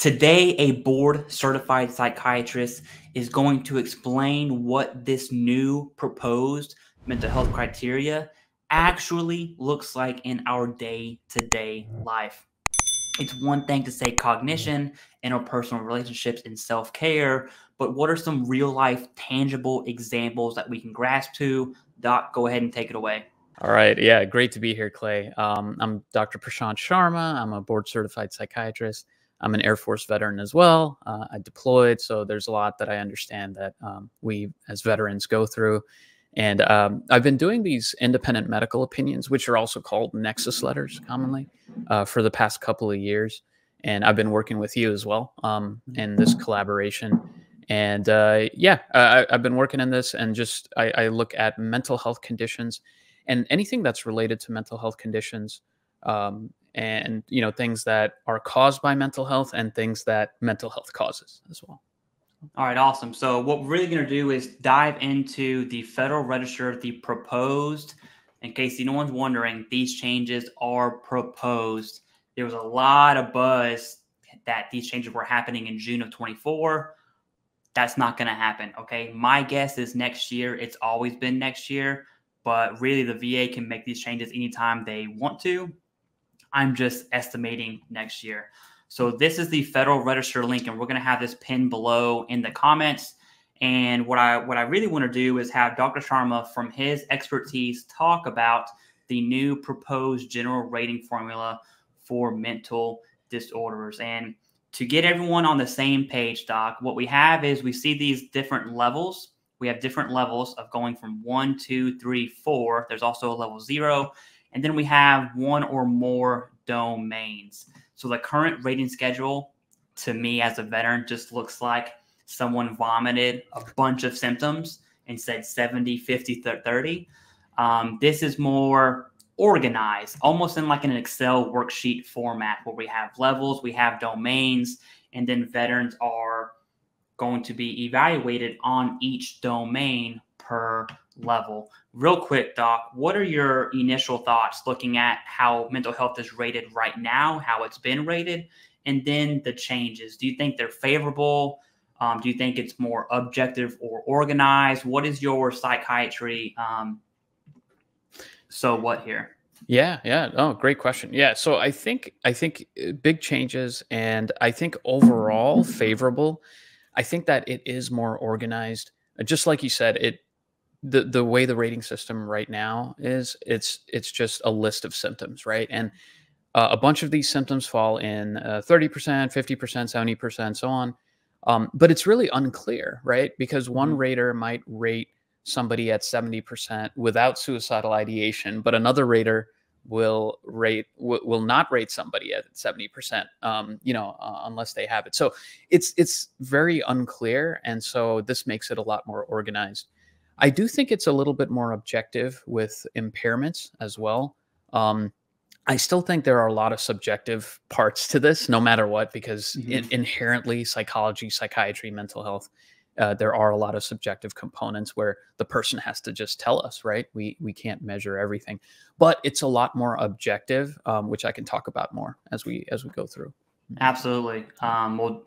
Today, a board-certified psychiatrist is going to explain what this new proposed mental health criteria actually looks like in our day-to-day life. It's one thing to say cognition, interpersonal relationships, and self-care, but what are some real-life, tangible examples that we can grasp to? Doc, go ahead and take it away. All right. Yeah, great to be here, Clay. I'm Dr. Prashant Sharma. I'm a board-certified psychiatrist. I'm an Air Force veteran as well. I deployed, so there's a lot that I understand that we as veterans go through. And I've been doing these independent medical opinions, which are also called NEXUS letters commonly, for the past couple of years. And I've been working with you as well in this collaboration. And I've been working in this, and just I look at mental health conditions and anything that's related to mental health conditions. And, you know, things that are caused by mental health and things that mental health causes as well. All right. Awesome. So what we're really going to do is dive into the Federal Register, the proposed, in case no one's wondering, these changes are proposed. There was a lot of buzz that these changes were happening in June of 24. That's not going to happen. Okay. My guess is next year. It's always been next year, but really the VA can make these changes anytime they want to. I'm just estimating next year. So this is the Federal Register link, and we're going to have this pinned below in the comments. And what I really want to do is have Dr. Sharma, from his expertise, talk about the new proposed general rating formula for mental disorders. And to get everyone on the same page, Doc, what we have is we see these different levels. We have different levels of going from 1, 2, 3, 4. There's also a level 0. And then we have one or more domains. So the current rating schedule, to me as a veteran, just looks like someone vomited a bunch of symptoms and said 70, 50, 30. This is more organized, almost in like an Excel worksheet format, where we have levels, we have domains, and then veterans are going to be evaluated on each domain per level. Real quick, Doc, what are your initial thoughts looking at how mental health is rated right now, how it's been rated, and then the changes? Do you think they're favorable? Do you think it's more objective or organized? What is your psychiatry? So what here? Yeah. Oh, great question. Yeah. So I think big changes, and I think overall favorable. I think that it is more organized. Just like you said, the way the rating system right now is, it's just a list of symptoms, right? And a bunch of these symptoms fall in 30%, 50%, 70%, so on. But it's really unclear, right? Because one rater might rate somebody at 70% without suicidal ideation, but another rater will not rate somebody at 70%, unless they have it. So it's very unclear. And so this makes it a lot more organized. I do think it's a little bit more objective with impairments as well. I still think there are a lot of subjective parts to this, no matter what, because inherently psychology, psychiatry, mental health, there are a lot of subjective components where the person has to just tell us, right? We can't measure everything, but it's a lot more objective, which I can talk about more as we go through. Absolutely. Well,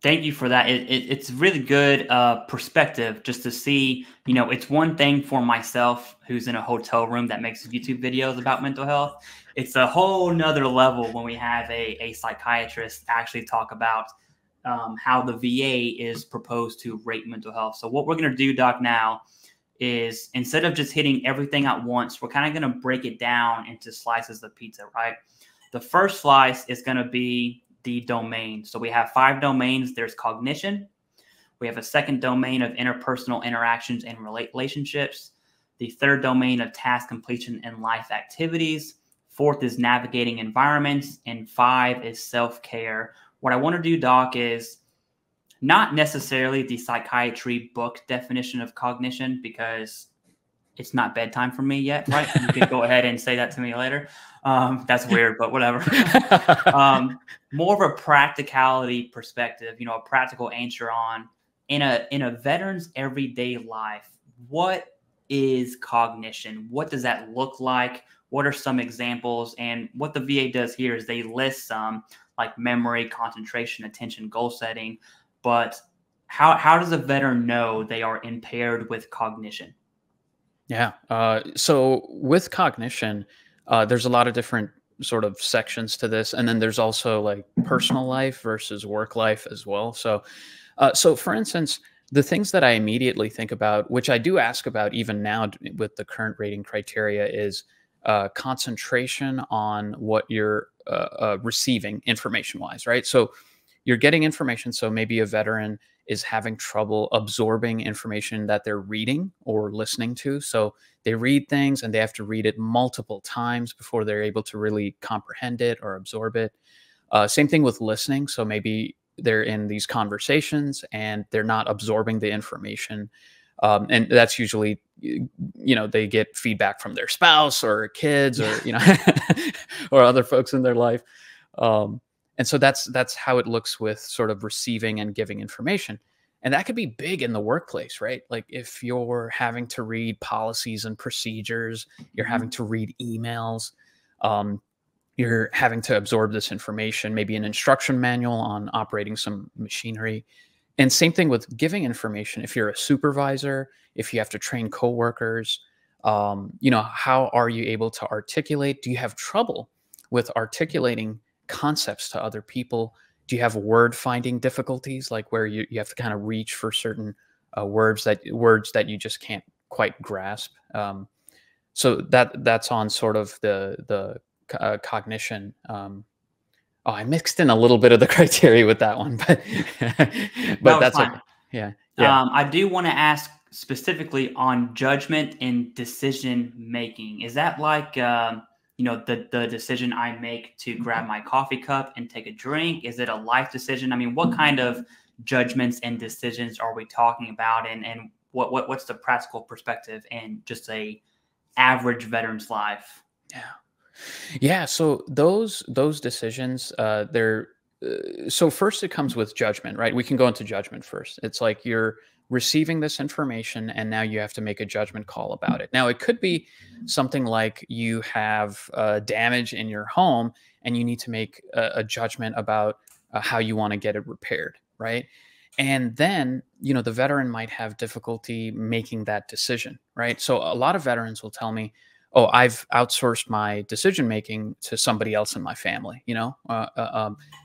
thank you for that. It's really good perspective, just to see, you know, it's one thing for myself who's in a hotel room that makes YouTube videos about mental health. It's a whole nother level when we have a psychiatrist actually talk about how the VA is proposed to rate mental health. So what we're going to do, Doc, now is, instead of just hitting everything at once, we're kind of going to break it down into slices of pizza, right? The first slice is going to be the domain. So we have 5 domains. There's cognition. We have a second domain of interpersonal interactions and relationships. The third domain of task completion and life activities. Fourth is navigating environments. And 5 is self-care. What I want to do, Doc, is not necessarily the psychiatry book definition of cognition, because it's not bedtime for me yet, right? You can go ahead and say that to me later. That's weird, but whatever. More of a practicality perspective, you know, a practical answer on, in a veteran's everyday life, what is cognition? What does that look like? What are some examples? And what the VA does here is they list some. like memory, concentration, attention, goal setting. But how does a veteran know they are impaired with cognition? Yeah. So with cognition, there's a lot of different sort of sections to this. And then there's also like personal life versus work life as well. So, so for instance, the things that I immediately think about, which I do ask about even now with the current rating criteria, is concentration on what you're receiving information wise, right? So you're getting information. So maybe a veteran is having trouble absorbing information that they're reading or listening to. So they read things and they have to read it multiple times before they're able to really comprehend it or absorb it. Same thing with listening. So maybe they're in these conversations and they're not absorbing the information. And that's usually, you know, they get feedback from their spouse or kids or, you know, or other folks in their life. And so that's how it looks with sort of receiving and giving information. And that could be big in the workplace, right? Like if you're having to read policies and procedures, you're having to read emails, you're having to absorb this information, maybe an instruction manual on operating some machinery. And same thing with giving information. If you're a supervisor, if you have to train coworkers, you know, how are you able to articulate? Do you have trouble with articulating concepts to other people? Do you have word finding difficulties, like where you have to kind of reach for certain words that you just can't quite grasp? So that's on sort of the cognition. Oh, I mixed in a little bit of the criteria with that one, but but that's fine. Okay. Yeah. Yeah. I do want to ask specifically on judgment and decision making. Is that like you know, the decision I make to grab my coffee cup and take a drink? Is it a life decision? I mean, what kind of judgments and decisions are we talking about? And what's the practical perspective in just a average veteran's life? Yeah. Yeah. So those decisions, so first it comes with judgment, right? We can go into judgment first. It's like you're receiving this information and now you have to make a judgment call about it. Now it could be something like you have damage in your home and you need to make a judgment about how you want to get it repaired, right? And then, you know, the veteran might have difficulty making that decision, right? So a lot of veterans will tell me, oh, I've outsourced my decision-making to somebody else in my family, you know,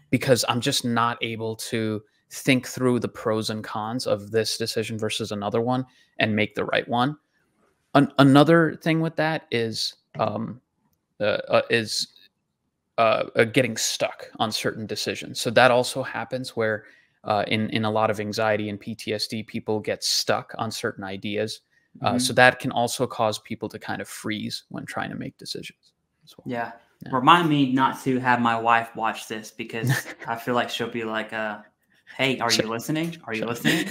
because I'm just not able to think through the pros and cons of this decision versus another one and make the right one. Another thing with that is getting stuck on certain decisions. So that also happens where in a lot of anxiety and PTSD, people get stuck on certain ideas. So that can also cause people to kind of freeze when trying to make decisions as well. Yeah. Yeah. Remind me not to have my wife watch this, because I feel like she'll be like, hey, are you listening? Are you listening?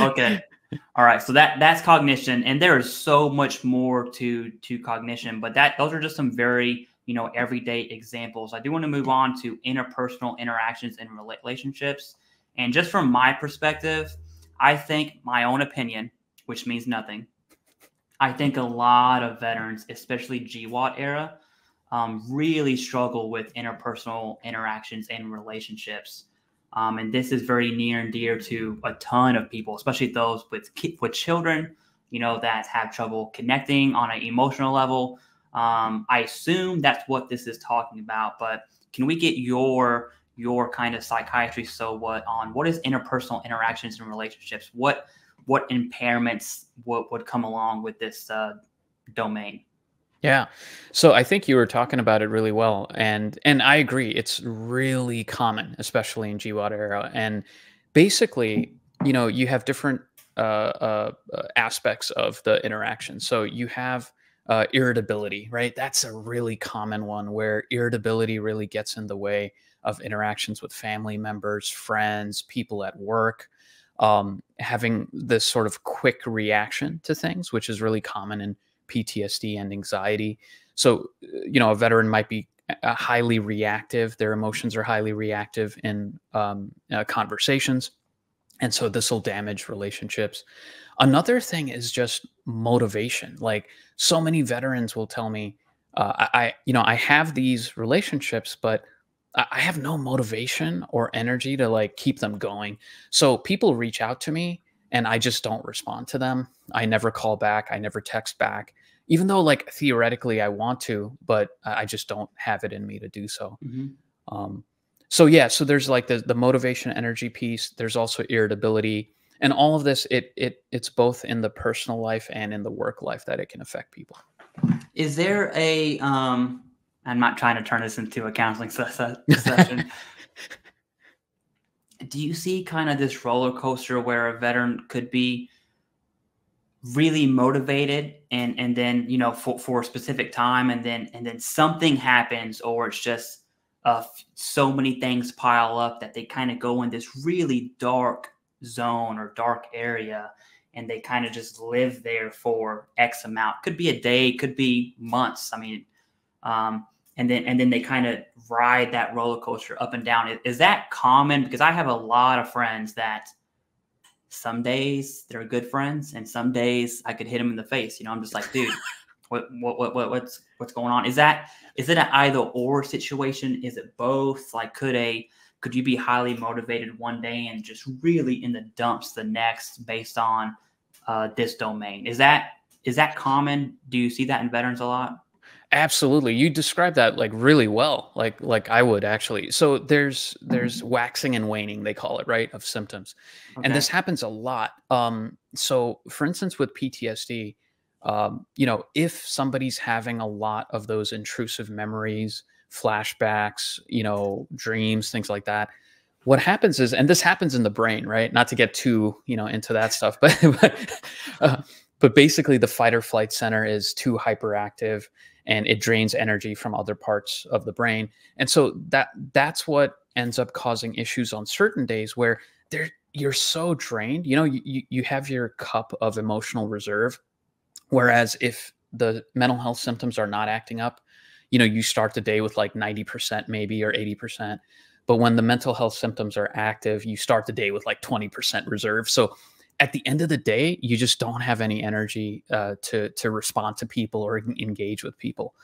Okay. All right. So that's cognition. And there is so much more to cognition, but those are just some very, you know, everyday examples. I do want to move on to interpersonal interactions and relationships. And just from my perspective, I think my own opinion, which means nothing, I think a lot of veterans, especially GWOT era, really struggle with interpersonal interactions and relationships. And this is very near and dear to a ton of people, especially those with children, you know, that have trouble connecting on an emotional level. I assume that's what this is talking about, but can we get your kind of psychiatry so what on what is interpersonal interactions and relationships? What impairments would come along with this domain? Yeah. So I think you were talking about it really well. And I agree, it's really common, especially in GWOT era. And basically, you know, you have different aspects of the interaction. So you have irritability, right? That's a really common one where irritability really gets in the way of interactions with family members, friends, people at work. Having this sort of quick reaction to things, which is really common in PTSD and anxiety. So, you know, a veteran might be highly reactive. Their emotions are highly reactive in conversations. And so this will damage relationships. Another thing is just motivation. Like so many veterans will tell me, I have these relationships, but I have no motivation or energy to like keep them going. So people reach out to me and I just don't respond to them. I never call back. I never text back, even though like theoretically I want to, but I just don't have it in me to do so. Mm-hmm. So yeah, so there's like the motivation energy piece. There's also irritability, and all of this, it's both in the personal life and in the work life that it can affect people. Is there a, I'm not trying to turn this into a counseling session. Do you see kind of this roller coaster where a veteran could be really motivated and then, you know, for a specific time, and then something happens, or it's just so many things pile up that they kind of go in this really dark zone or dark area, and they kind of just live there for X amount. Could be a day, could be months. I mean, and then they kind of ride that roller coaster up and down. Is that common? Because I have a lot of friends that some days they're good friends, and some days I could hit them in the face. You know, I'm just like, dude, what's going on? Is it an either or situation? Is it both? Like, could you be highly motivated one day and just really in the dumps the next based on this domain? Is that common? Do you see that in veterans a lot? Absolutely. You described that like really well, like I would actually. So there's waxing and waning, they call it, right, of symptoms. Okay. And this happens a lot. So for instance, with PTSD, you know, if somebody's having a lot of those intrusive memories, flashbacks, you know, dreams, things like that, what happens is, and this happens in the brain, right? Not to get too, you know, into that stuff, but basically the fight or flight center is too hyperactive, and it drains energy from other parts of the brain. And so that's what ends up causing issues on certain days where you're so drained, you know, you have your cup of emotional reserve. Whereas if the mental health symptoms are not acting up, you know, you start the day with like 90% maybe, or 80%. But when the mental health symptoms are active, you start the day with like 20% reserve. So at the end of the day, you just don't have any energy to respond to people or engage with people.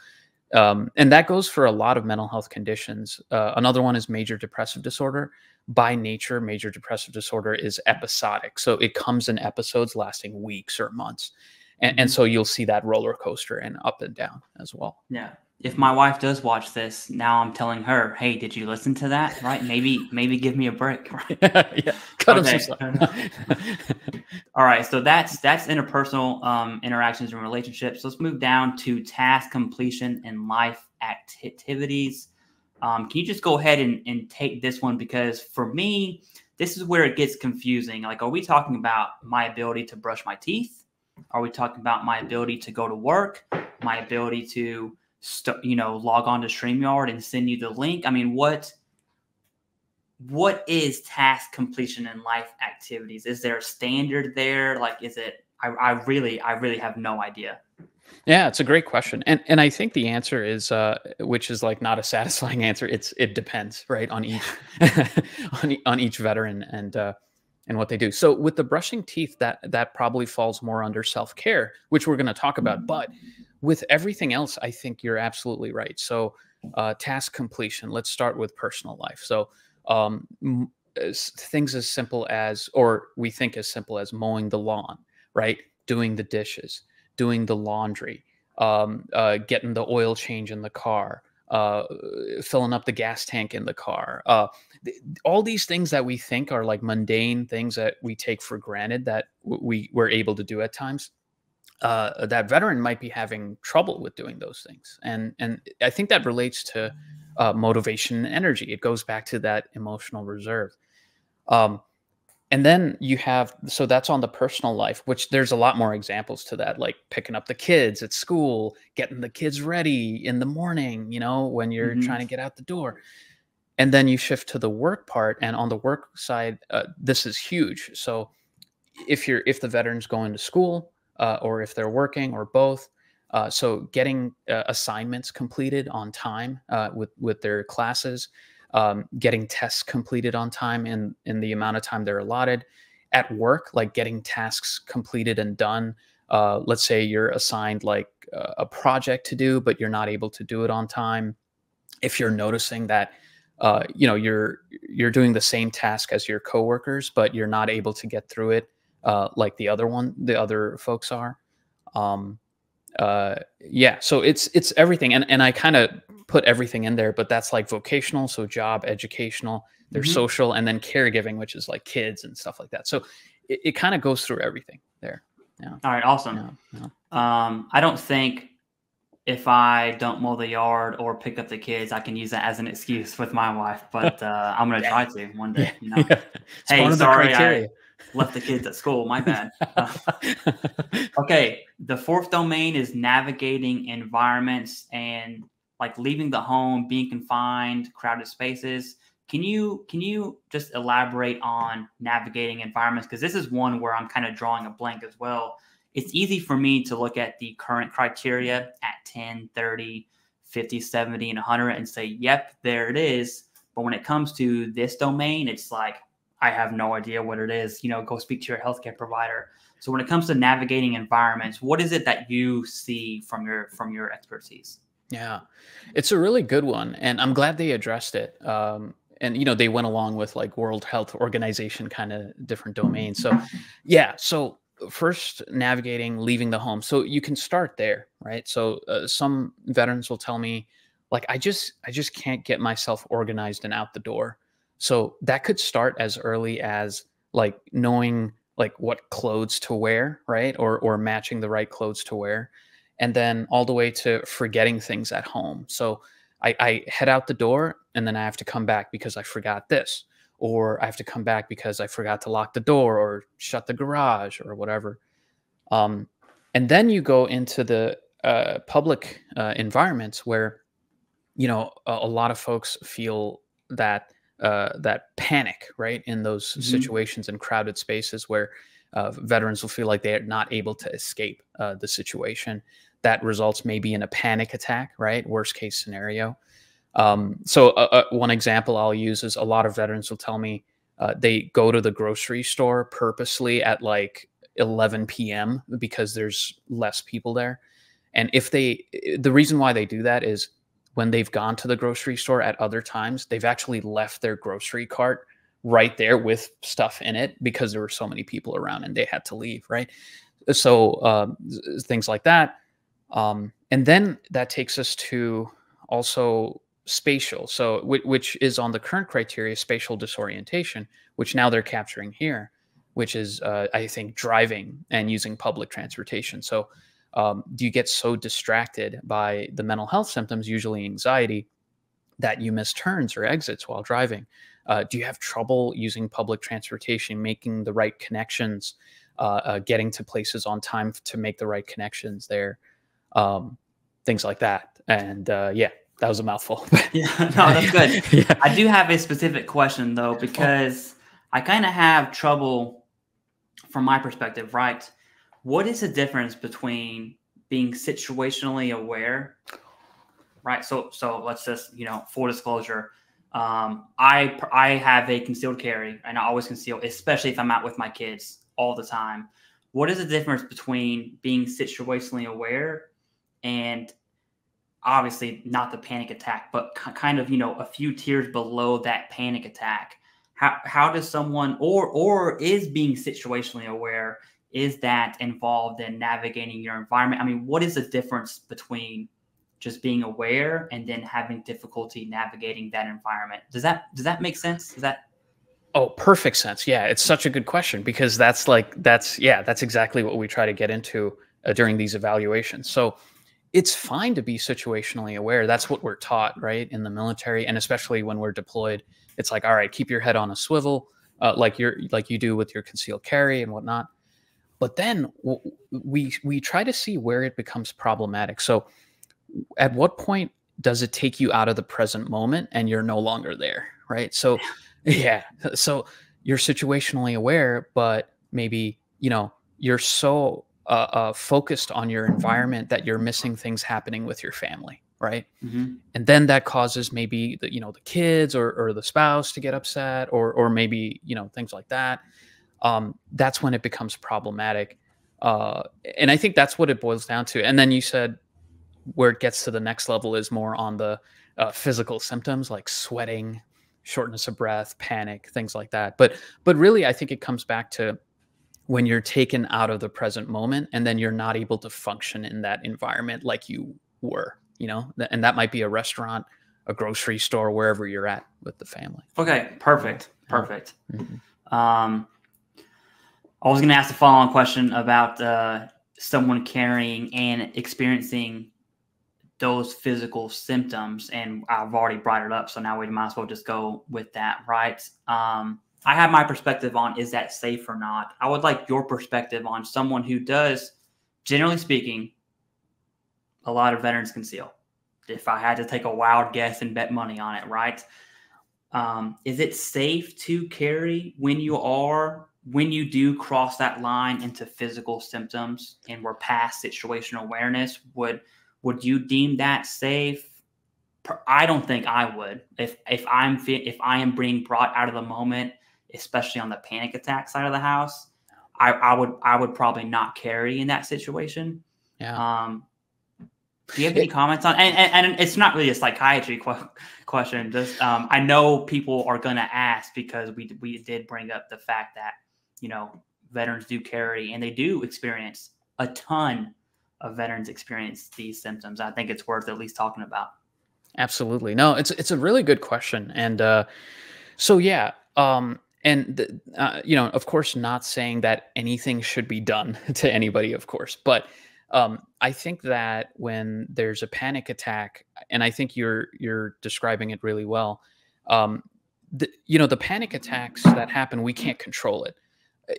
And that goes for a lot of mental health conditions. Another one is major depressive disorder. By nature, major depressive disorder is episodic. So it comes in episodes lasting weeks or months. And so you'll see that roller coaster and up and down as well. Yeah. If my wife does watch this, now I'm telling her, hey, did you listen to that? Right? Maybe give me a break. Right? Yeah. Cut him some slack. All right. So that's interpersonal interactions and relationships. Let's move down to task completion and life activities. Can you just go ahead and take this one? Because for me, this is where it gets confusing. Like, are we talking about my ability to brush my teeth? Are we talking about my ability to go to work? My ability to log on to StreamYard and send you the link? I mean, what is task completion and life activities? Is there a standard there? Like, is it, I really have no idea. Yeah, it's a great question. And I think the answer is, which is like not a satisfying answer. It depends, right, on each, on each veteran and what they do. So with the brushing teeth, that probably falls more under self-care, which we're going to talk about. But with everything else, I think you're absolutely right. So task completion, let's start with personal life. So things as simple as, or we think as simple as, mowing the lawn, right? Doing the dishes, doing the laundry, getting the oil change in the car, filling up the gas tank in the car, all these things that we think are like mundane things that we take for granted that we're able to do at times, that veteran might be having trouble with doing those things. And I think that relates to motivation and energy. It goes back to that emotional reserve. And then you have, so that's on the personal life, which there's a lot more examples to that, like picking up the kids at school, getting the kids ready in the morning, you know, when you're trying to get out the door. And then you shift to the work part. And on the work side, this is huge. So if the veteran's going to school, or if they're working, or both, so getting assignments completed on time with their classes, getting tests completed on time in the amount of time they're allotted. At work, like getting tasks completed and done. Let's say you're assigned like a project to do, but you're not able to do it on time. If you're noticing that you're doing the same task as your coworkers, but you're not able to get through it like the other folks are. Yeah, so it's everything, and I kind of put everything in there, but that's like vocational, so job, educational, there's social, and then caregiving, which is like kids and stuff like that. So it kind of goes through everything there. Yeah. All right, awesome. Yeah, yeah. I don't think if I don't mow the yard or pick up the kids, I can use that as an excuse with my wife, but I'm gonna try to one day. You know? Yeah. Hey, sorry, I left the kids at school. My bad. Okay, the fourth domain is navigating environments and like leaving the home, being confined, crowded spaces. Can you just elaborate on navigating environments? Because this is one where I'm kind of drawing a blank as well. It's easy for me to look at the current criteria at 10, 30, 50, 70, and 100 and say, yep, there it is. But when it comes to this domain, it's like, I have no idea what it is. You know, go speak to your healthcare provider. So when it comes to navigating environments, what is it that you see from your expertise? Yeah, it's a really good one. And I'm glad they addressed it. And, you know, they went along with like World Health Organization kind of different domains. So, yeah. So first, navigating leaving the home. So you can start there, right? So some veterans will tell me, like, I just can't get myself organized and out the door. So that could start as early as like knowing like what clothes to wear, right? Or matching the right clothes to wear. And then all the way to forgetting things at home. So I head out the door and then I have to come back because I forgot this, or I have to come back because I forgot to lock the door or shut the garage or whatever. And then you go into the public environments where, you know, a lot of folks feel that that panic, right, in those situations and crowded spaces where veterans will feel like they are not able to escape the situation. That results maybe in a panic attack, right? Worst case scenario. So one example I'll use is a lot of veterans will tell me they go to the grocery store purposely at like 11 p.m. because there's less people there. And if the reason why they do that is when they've gone to the grocery store at other times, they've actually left their grocery cart right there with stuff in it because there were so many people around and they had to leave, right? So things like that. And then that takes us to also spatial, so which is on the current criteria, spatial disorientation, which now they're capturing here, which is, I think, driving and using public transportation. So do you get so distracted by the mental health symptoms, usually anxiety, that you miss turns or exits while driving? Do you have trouble using public transportation, making the right connections, getting to places on time to make the right connections there? Things like that. And yeah, that was a mouthful. Yeah, no, that's good. Yeah. I do have a specific question though, because I kind of have trouble from my perspective, right? What is the difference between being situationally aware, right? So let's just, you know, full disclosure. I have a concealed carry and I always conceal, especially if I'm out with my kids all the time. What is the difference between being situationally aware and obviously not the panic attack, but kind of, you know, a few tiers below that panic attack? How does someone, or is being situationally aware, is that involved in navigating your environment? I mean, what is the difference between just being aware and then having difficulty navigating that environment? Does that make sense? Does that? Oh, perfect sense. Yeah. It's such a good question because that's exactly what we try to get into during these evaluations. So, it's fine to be situationally aware. That's what we're taught, right, in the military, and especially when we're deployed. It's like, all right, keep your head on a swivel, like you do with your concealed carry and whatnot. But then we try to see where it becomes problematic. So, at what point does it take you out of the present moment and you're no longer there, right? So, yeah, so you're situationally aware, but maybe, you know, you're so focused on your environment that you're missing things happening with your family, right? And then that causes maybe the, you know, the kids or the spouse to get upset, or maybe, you know, things like that. That's when it becomes problematic, and I think that's what it boils down to. And then you said where it gets to the next level is more on the physical symptoms like sweating, shortness of breath, panic, things like that. But really, I think it comes back to when you're taken out of the present moment and then you're not able to function in that environment like you were, you know, and that might be a restaurant, a grocery store, wherever you're at with the family. Okay, perfect. Perfect. Mm-hmm. I was going to ask a follow-on question about someone carrying and experiencing those physical symptoms, and I've already brought it up, so now we might as well just go with that, right? I have my perspective on is that safe or not. I would like your perspective on someone who does, generally speaking, a lot of veterans conceal. If I had to take a wild guess and bet money on it, right? Is it safe to carry when you do cross that line into physical symptoms and we're past situational awareness? Would you deem that safe? I don't think I would. If I am being brought out of the moment, especially on the panic attack side of the house, I would probably not carry in that situation. Yeah. Do you have any comments on, and it's not really a psychiatry question. Just, I know people are going to ask because we did bring up the fact that, you know, veterans do carry and they do experience a ton of veterans experience these symptoms. I think it's worth at least talking about. Absolutely. No, it's a really good question. And, so yeah. You know, of course, not saying that anything should be done to anybody, of course, but, I think that when there's a panic attack, and I think you're describing it really well, you know, the panic attacks that happen, we can't control it.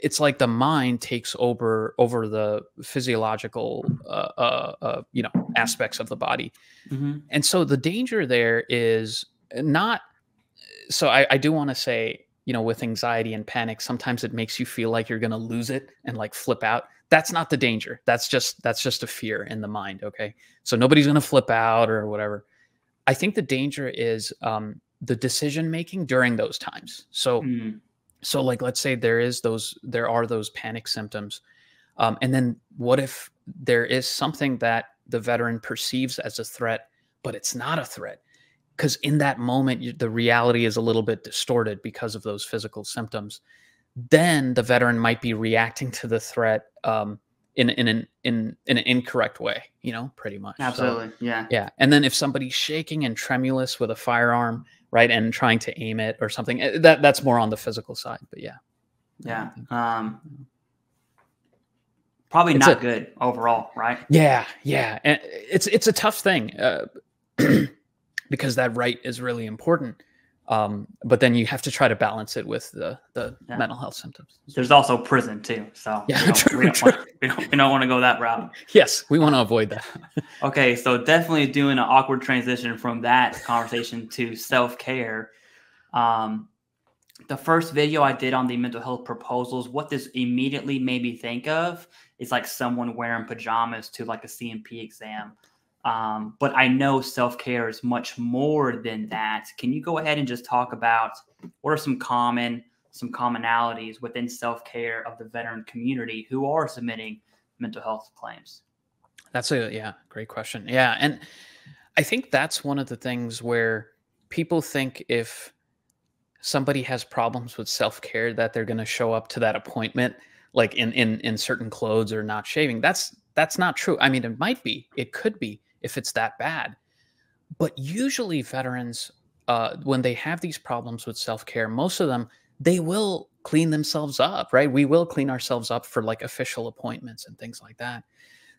It's like the mind takes over the physiological, you know, aspects of the body. Mm-hmm. And so the danger there is not, so I do want to say, you know, with anxiety and panic, sometimes it makes you feel like you're going to lose it and like flip out. That's not the danger. That's just a fear in the mind. Okay. So nobody's going to flip out or whatever. I think the danger is, the decision-making during those times. So, so like, let's say there are those panic symptoms. And then what if there is something that the veteran perceives as a threat, but it's not a threat? Because in that moment, the reality is a little bit distorted because of those physical symptoms. Then the veteran might be reacting to the threat in an incorrect way, you know, pretty much. Absolutely, so, yeah. Yeah, and then if somebody's shaking and tremulous with a firearm, right, and trying to aim it or something, that's more on the physical side, but yeah. Yeah, probably not good overall, right? Yeah, yeah, and it's a tough thing because that right is really important. But then you have to try to balance it with the yeah. mental health symptoms. There's also prison too. So yeah, we don't want to go that route. Yes. We want to avoid that. Okay. So definitely doing an awkward transition from that conversation to self-care. The first video I did on the mental health proposals, what this immediately made me think of is like someone wearing pajamas to like a C&P exam. But I know self-care is much more than that. Can you go ahead and just talk about what are some commonalities within self-care of the veteran community who are submitting mental health claims? That's a, yeah, great question. Yeah. And I think that's one of the things where people think if somebody has problems with self-care that they're going to show up to that appointment, like in certain clothes or not shaving. That's not true. I mean, it might be, it could be, if it's that bad. But usually veterans, when they have these problems with self-care, most of them, they will clean themselves up, right? We will clean ourselves up for like official appointments and things like that.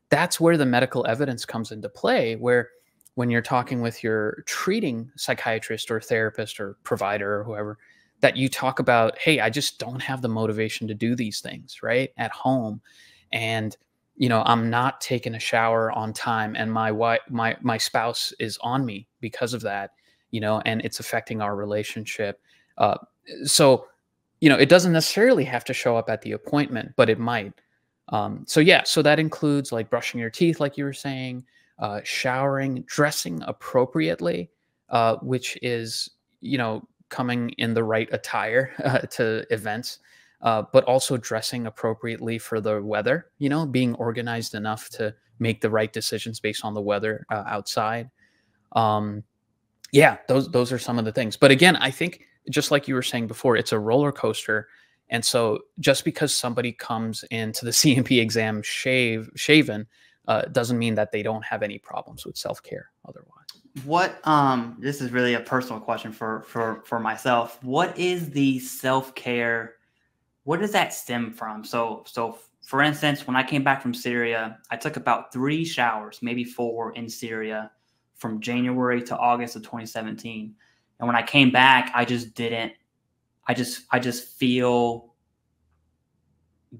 That's where the medical evidence comes into play, where when you're talking with your treating psychiatrist or therapist or provider or whoever, that you talk about, hey, I just don't have the motivation to do these things, right? At home. And you know, I'm not taking a shower on time and my wife, my spouse is on me because of that, you know, and it's affecting our relationship. So, you know, it doesn't necessarily have to show up at the appointment, but it might. So yeah, so that includes like brushing your teeth, like you were saying, showering, dressing appropriately, which is, you know, coming in the right attire to events. But also dressing appropriately for the weather, you know, being organized enough to make the right decisions based on the weather outside. yeah, those are some of the things. But again, I think just like you were saying before, it's a roller coaster. And so just because somebody comes into the C&P exam shaven doesn't mean that they don't have any problems with self-care otherwise. What, this is really a personal question for myself. What is the self-care? What does that stem from? So for instance, when I came back from Syria, I took about 3 showers, maybe 4 in Syria from January to August of 2017. And when I came back, I just didn't, I just feel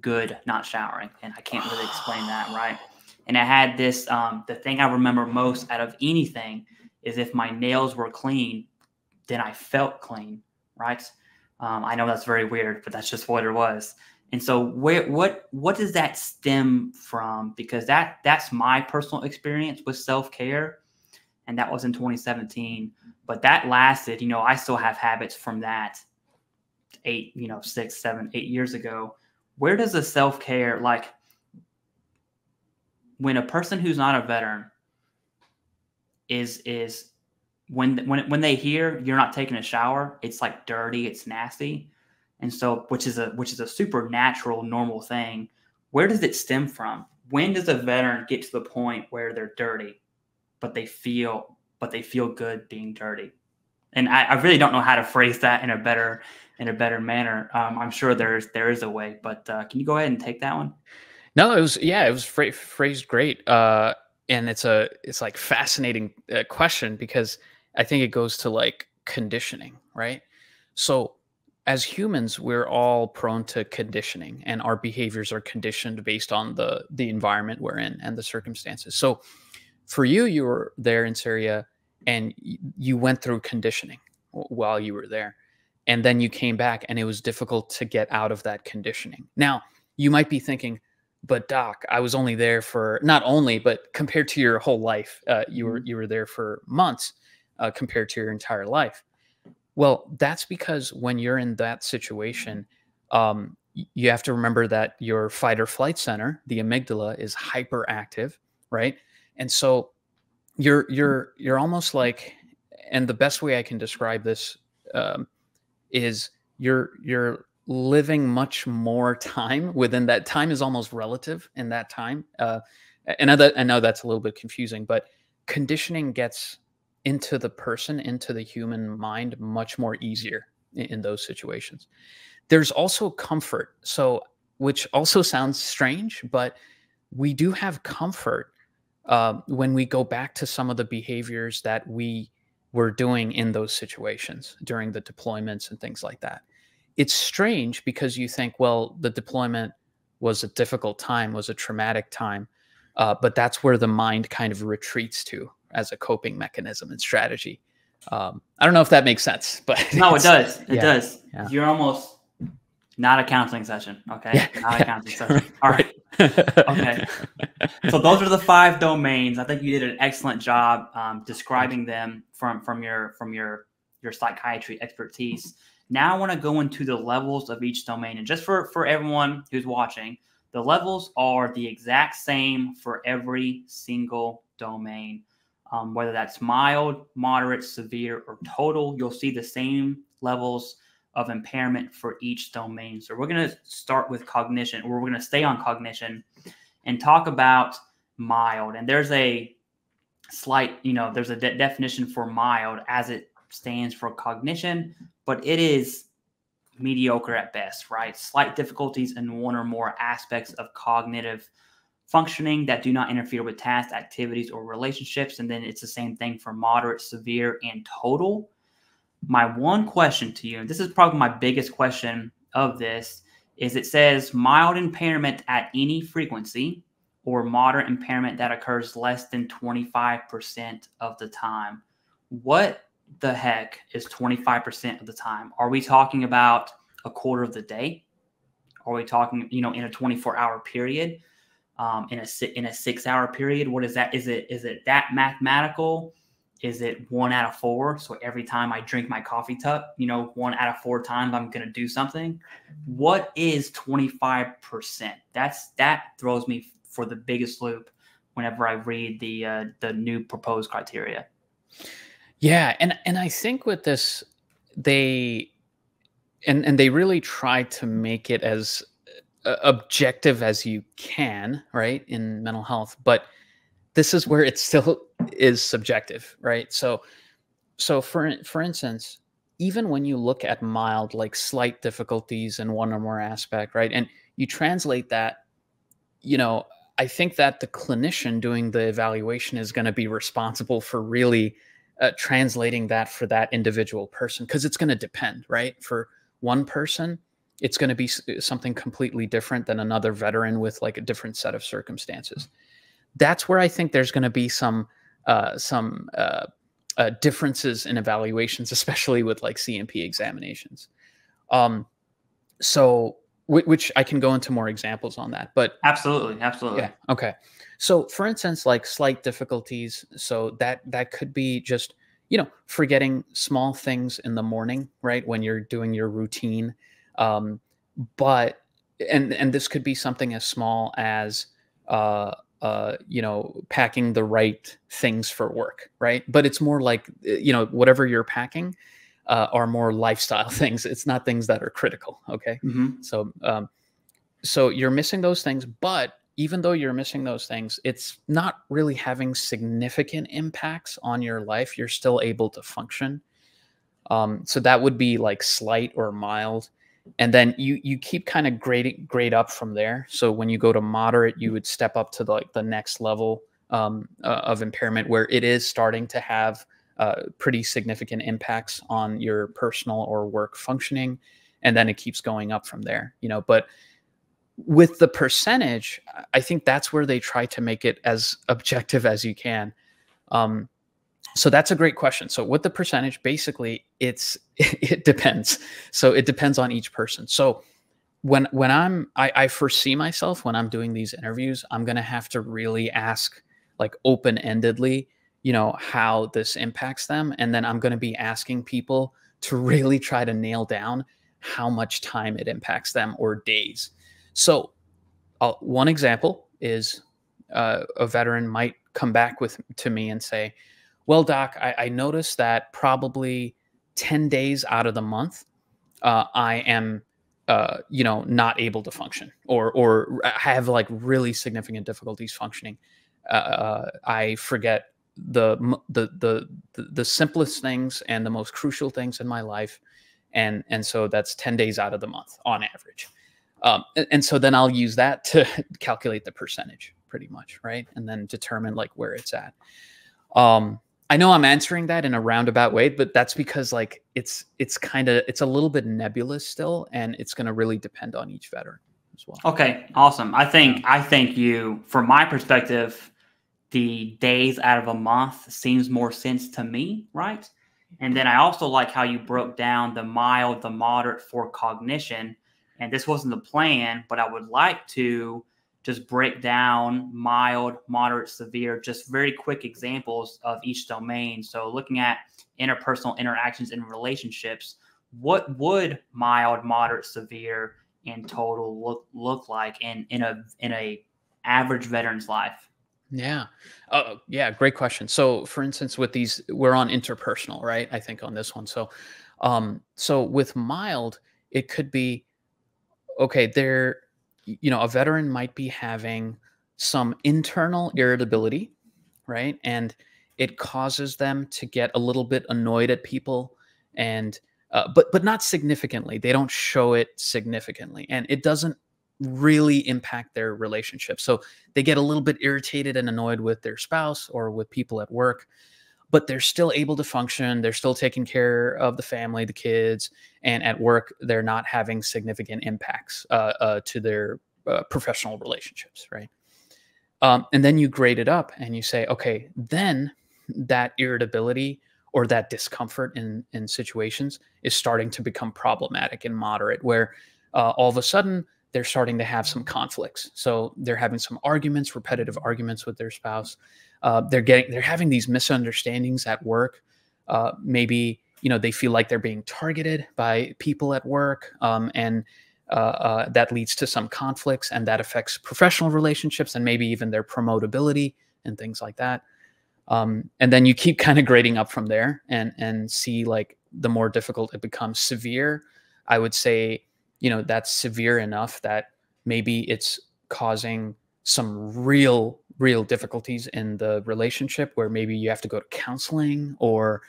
good not showering. And I can't really explain that. Right. And I had this, the thing I remember most out of anything is if my nails were clean, then I felt clean. Right. I know that's very weird, but that's just what it was. And so where, what does that stem from? Because that's my personal experience with self-care. And that was in 2017, but that lasted, you know, I still have habits from that 6, 7, 8 years ago. Where does the self-care, like when a person who's not a veteran is when they hear you're not taking a shower, it's like dirty, it's nasty. And so, which is a supernatural, normal thing. Where does it stem from? When does a veteran get to the point where they're dirty, but they feel good being dirty? And I really don't know how to phrase that in a better manner. I'm sure there is a way, but can you go ahead and take that one? No, it was phrased great, and it's like fascinating question, because I think it goes to like conditioning, right? So as humans, we're all prone to conditioning, and our behaviors are conditioned based on the environment we're in and the circumstances. So for you, you were there in Syria, and you went through conditioning while you were there. And then you came back, and it was difficult to get out of that conditioning. Now, you might be thinking, but doc, I was only there for, not only, but compared to your whole life, you were there for months compared to your entire life. Well, that's because when you're in that situation, you have to remember that your fight or flight center, the amygdala, is hyperactive, right? And so you're almost like, and the best way I can describe this is you're living much more time within that. Time is almost relative in that time. And I know that's a little bit confusing, but conditioning gets into the person, into the human mind much more easier in those situations. There's also comfort. So, which also sounds strange, but we do have comfort when we go back to some of the behaviors that we were doing in those situations during the deployments and things like that. It's strange because you think, well, the deployment was a difficult time, was a traumatic time, but that's where the mind kind of retreats to as a coping mechanism and strategy. I don't know if that makes sense, but no, it does. It does. Yeah. You're almost not a counseling session. Okay. Yeah. Not a counseling session. All right. Okay. So those are the 5 domains. I think you did an excellent job describing them from your psychiatry expertise. Now I want to go into the levels of each domain. And just for everyone who's watching, the levels are the exact same for every single domain. Whether that's mild, moderate, severe, or total, you'll see the same levels of impairment for each domain. So we're going to start with cognition, or we're going to stay on cognition and talk about mild. And there's a slight, you know, there's a definition for mild as it stands for cognition, but it is mediocre at best, right? Slight difficulties in one or more aspects of cognitive functioning that do not interfere with tasks, activities, or relationships. And then it's the same thing for moderate, severe, and total. My one question to you, and this is probably my biggest question of this, is it says mild impairment at any frequency or moderate impairment that occurs less than 25% of the time. What the heck is 25% of the time? Are we talking about a quarter of the day? Are we talking, you know, in a 24-hour period? In a 6-hour period, what is that? Is it that mathematical? Is it 1 out of 4? So every time I drink my coffee cup, you know, 1 out of 4 times I'm going to do something. What is 25%? That throws me for the biggest loop whenever I read the new proposed criteria. Yeah, and I think with this, they really try to make it as objective as you can, right, in mental health, but this is where it still is subjective, right? So for instance, even when you look at mild, like slight difficulties in one or more aspect, right, and you translate that, you know, I think that the clinician doing the evaluation is going to be responsible for really translating that for that individual person, because it's going to depend, right? For one person, it's going to be something completely different than another veteran with like a different set of circumstances. That's where I think there's going to be some differences in evaluations, especially with like C&P examinations. So which I can go into more examples on that, but absolutely. Yeah. Okay. So for instance, like slight difficulties. So that could be just, you know, forgetting small things in the morning, right, when you're doing your routine. But this could be something as small as, you know, packing the right things for work, right? But it's more like, you know, whatever you're packing, are more lifestyle things. It's not things that are critical. Okay. Mm-hmm. So you're missing those things, but even though you're missing those things, it's not really having significant impacts on your life. You're still able to function. So that would be like slight or mild. And then you keep kind of grade up from there. So when you go to moderate, you would step up to the next level of impairment, where it is starting to have pretty significant impacts on your personal or work functioning. And then it keeps going up from there, you know. But with the percentage, I think that's where they try to make it as objective as you can. So that's a great question. So with the percentage, basically it depends. So it depends on each person. So when I foresee myself, when I'm doing these interviews, I'm going to have to really ask like open-endedly, you know, how this impacts them. And then I'm going to be asking people to really try to nail down how much time it impacts them, or days. So one example is a veteran might come back to me and say, well, doc, I noticed that probably 10 days out of the month, I am, you know, not able to function, or have like really significant difficulties functioning. I forget the simplest things and the most crucial things in my life. And so that's 10 days out of the month on average. And so then I'll use that to calculate the percentage pretty much, right? And then determine like where it's at. I know I'm answering that in a roundabout way, but that's because like it's a little bit nebulous still, and it's going to really depend on each veteran as well. Okay, awesome. I think you, from my perspective, the days out of a month seems more sense to me, right? And then I also like how you broke down the mild, the moderate for cognition. And this wasn't the plan, but I would like to just break down mild, moderate, severe, just very quick examples of each domain. So looking at interpersonal interactions and relationships, what would mild, moderate, severe, and total look like in a average veteran's life? Yeah. Yeah, great question. So for instance, with these, we're on interpersonal, right? I think on this one. So, so with mild, it could be, okay, they're, you know, a veteran might be having some internal irritability, right? And it causes them to get a little bit annoyed at people, and but not significantly. They don't show it significantly, and it doesn't really impact their relationship. So they get a little bit irritated and annoyed with their spouse or with people at work, but they're still able to function. They're still taking care of the family, the kids, and at work, they're not having significant impacts to their professional relationships, right? And then you grade it up and you say, okay, then that irritability or that discomfort in situations is starting to become problematic and moderate, where all of a sudden they're starting to have some conflicts. So they're having some arguments, repetitive arguments with their spouse. They're having these misunderstandings at work. Maybe, you know, they feel like they're being targeted by people at work. And that leads to some conflicts, and that affects professional relationships and maybe even their promotability and things like that. And then you keep kind of grading up from there and see like the more difficult it becomes. Severe, I would say, you know, that's severe enough that maybe it's causing some real difficulties in the relationship where maybe you have to go to counseling or,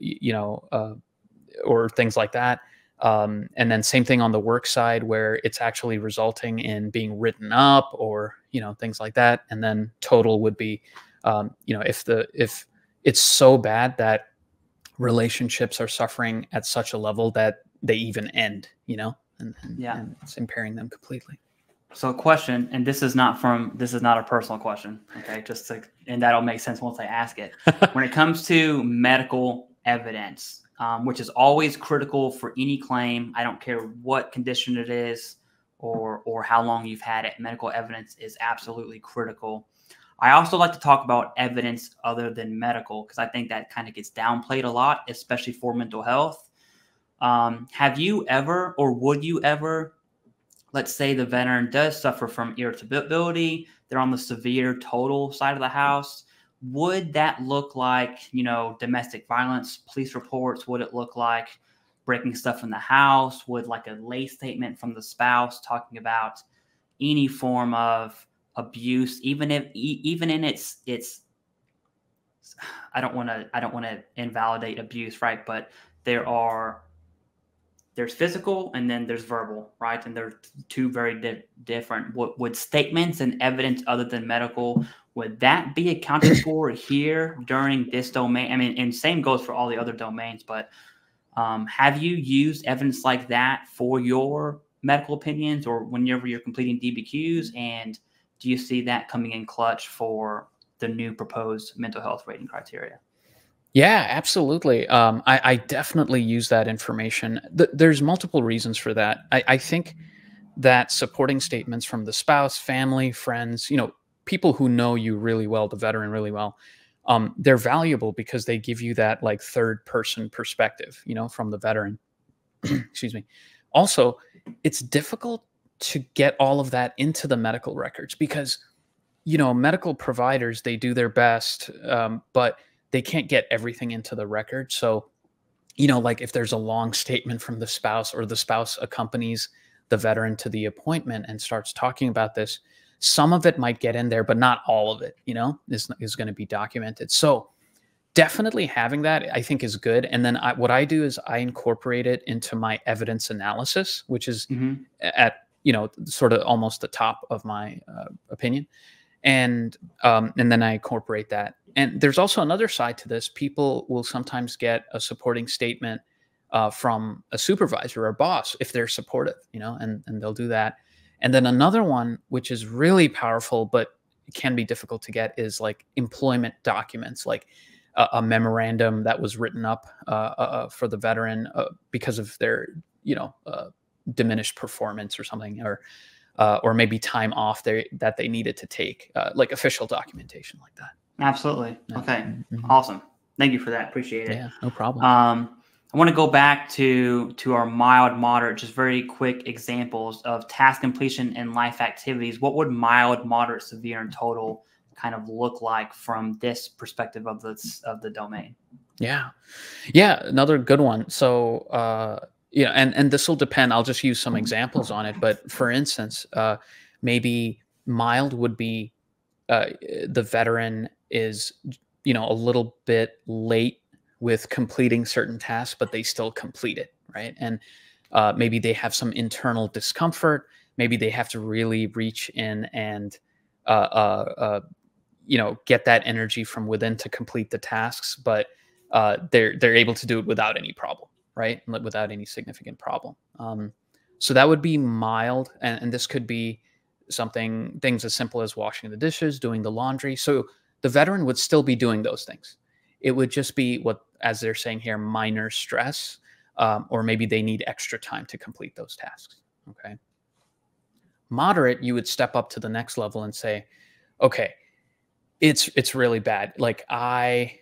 you know, or things like that. And then same thing on the work side where it's actually resulting in being written up or, you know, things like that. And then total would be, you know, if it's so bad that relationships are suffering at such a level that they even end, you know, and it's impairing them completely. So a question, and this is not a personal question. Okay. Just to, and that'll make sense once I ask it. When it comes to medical evidence, which is always critical for any claim, I don't care what condition it is or how long you've had it, medical evidence is absolutely critical. I also like to talk about evidence other than medical, because I think that kind of gets downplayed a lot, especially for mental health. Have you ever, or would you ever, let's say the veteran does suffer from irritability, they're on the severe total side of the house. Would that look like, you know, domestic violence, police reports? Would it look like breaking stuff in the house? Would like a lay statement from the spouse talking about any form of abuse, even if, even in its, I don't want to invalidate abuse, right? But there's physical and then there's verbal, right? And they're two very different. Would statements and evidence other than medical, would that be accounted for here during this domain? I mean, and same goes for all the other domains, but have you used evidence like that for your medical opinions or whenever you're completing DBQs? And do you see that coming in clutch for the new proposed mental health rating criteria? Yeah, absolutely. I definitely use that information. There's multiple reasons for that. I think that supporting statements from the spouse, family, friends, you know, people who know you really well, the veteran really well, they're valuable because they give you that like third person perspective, you know, from the veteran. Excuse me. Also, it's difficult to get all of that into the medical records because, you know, medical providers, they do their best, but they can't get everything into the record. So, you know, like if there's a long statement from the spouse or the spouse accompanies the veteran to the appointment and starts talking about this, some of it might get in there, but not all of it, you know, is going to be documented. So definitely having that, I think, is good. And then what I do is I incorporate it into my evidence analysis, which is at, you know, sort of almost the top of my opinion. And then I incorporate that. And there's also another side to this. People will sometimes get a supporting statement from a supervisor or boss if they're supportive, you know, and they'll do that. And then another one, which is really powerful, but can be difficult to get, is like employment documents, like a memorandum that was written up for the veteran because of their, you know, diminished performance or something, or maybe time off that they needed to take, like official documentation like that. Absolutely. Okay. Awesome. Thank you for that. Appreciate it. Yeah, no problem. I want to go back to our mild, moderate, just very quick examples of task completion and life activities. What would mild, moderate, severe, and total kind of look like from this perspective of the domain? Yeah. Yeah. Another good one. So, you know, and this will depend, I'll just use some examples on it, but for instance, maybe mild would be, the veteran is, you know, a little bit late with completing certain tasks, but they still complete it, right? And maybe they have some internal discomfort. Maybe they have to really reach in and, you know, get that energy from within to complete the tasks, but they're able to do it without any problem, right? Without any significant problem. So that would be mild. And this could be things as simple as washing the dishes, doing the laundry. So the veteran would still be doing those things. It would just be what, as they're saying here, minor stress, or maybe they need extra time to complete those tasks. Okay. Moderate, you would step up to the next level and say, okay, it's really bad. Like I